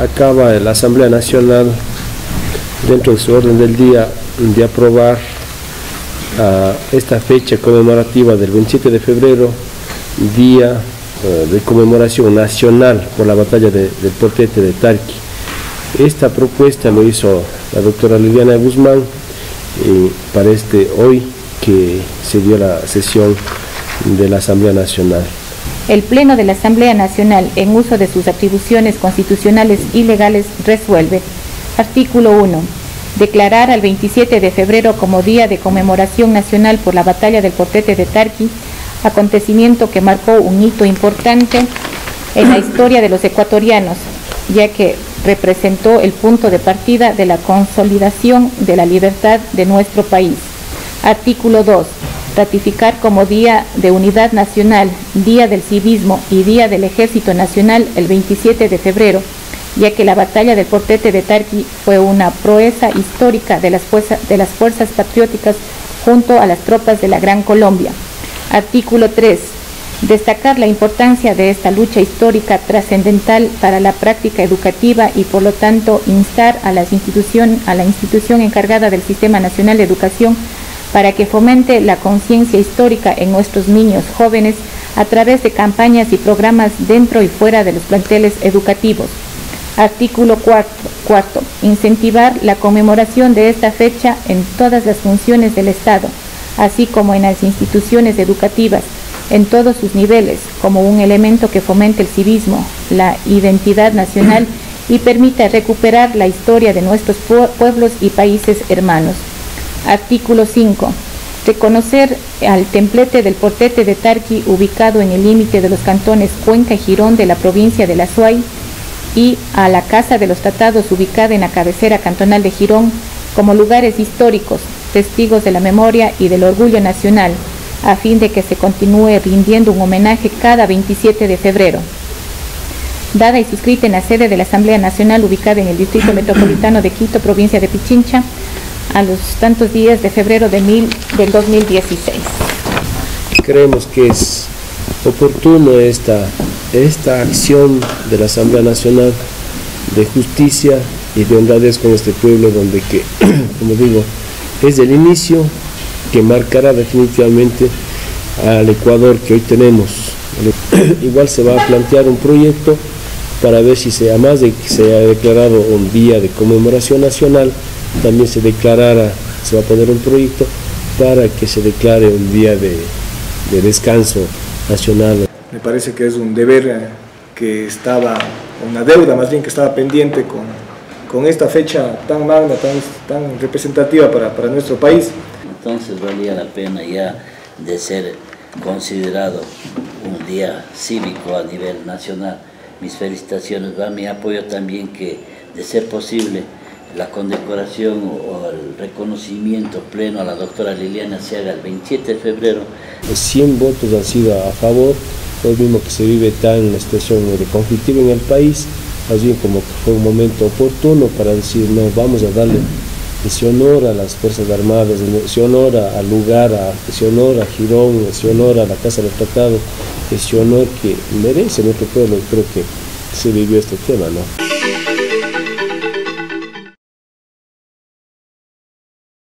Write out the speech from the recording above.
acaba la Asamblea Nacional, dentro de su orden del día, de aprobar esta fecha conmemorativa del 27 de febrero, Día de Conmemoración Nacional por la Batalla de Portete de Tarqui. Esta propuesta lo hizo la doctora Liliana Guzmán para hoy que se dio la sesión de la Asamblea Nacional. El Pleno de la Asamblea Nacional, en uso de sus atribuciones constitucionales y legales, resuelve. Artículo 1. Declarar al 27 de febrero como Día de Conmemoración Nacional por la Batalla del Portete de Tarqui, acontecimiento que marcó un hito importante en la historia de los ecuatorianos, ya que representó el punto de partida de la consolidación de la libertad de nuestro país. Artículo 2. Ratificar como Día de Unidad Nacional, Día del Civismo y Día del Ejército Nacional el 27 de febrero, ya que la batalla del Portete de Tarqui fue una proeza histórica de las fuerzas patrióticas junto a las tropas de la Gran Colombia. Artículo 3. Destacar la importancia de esta lucha histórica trascendental para la práctica educativa y, por lo tanto, instar a la institución encargada del Sistema Nacional de Educación para que fomente la conciencia histórica en nuestros niños jóvenes a través de campañas y programas dentro y fuera de los planteles educativos. Artículo 4. Incentivar la conmemoración de esta fecha en todas las funciones del Estado, así como en las instituciones educativas, en todos sus niveles, como un elemento que fomente el civismo, la identidad nacional y permita recuperar la historia de nuestros pueblos y países hermanos. Artículo 5. Reconocer al templete del Portete de Tarqui, ubicado en el límite de los cantones Cuenca y Girón de la provincia de Azuay, y a la Casa de los Tratados, ubicada en la cabecera cantonal de Girón, como lugares históricos, testigos de la memoria y del orgullo nacional, a fin de que se continúe rindiendo un homenaje cada 27 de febrero. Dada y suscrita en la sede de la Asamblea Nacional, ubicada en el Distrito Metropolitano de Quito, provincia de Pichincha, a los tantos días de febrero del 2016. Creemos que es oportuno esta acción de la Asamblea Nacional de justicia y de honradez con este pueblo, donde que, como digo, es el inicio que marcará definitivamente al Ecuador que hoy tenemos. Igual se va a plantear un proyecto para ver si, además de que se haya declarado un día de conmemoración nacional, también se va a poner un proyecto para que se declare un día de descanso nacional. Me parece que es un deber que estaba, una deuda más bien que estaba pendiente con esta fecha tan magna, tan representativa para nuestro país. Entonces valía la pena ya de ser considerado un día cívico a nivel nacional. Mis felicitaciones, va mi apoyo también que, de ser posible, la condecoración o el reconocimiento pleno a la doctora Liliana se haga el 27 de febrero. 100 votos han sido a favor, lo mismo que se vive tan en la situación conflictiva en el país, más bien como que fue un momento oportuno para decir, no, vamos a darle ese honor a las Fuerzas Armadas, ese honor al lugar, ese honor a Girón, ese honor a la Casa de los Tratados, ese honor que merece nuestro pueblo. Creo que se vivió este tema, ¿no?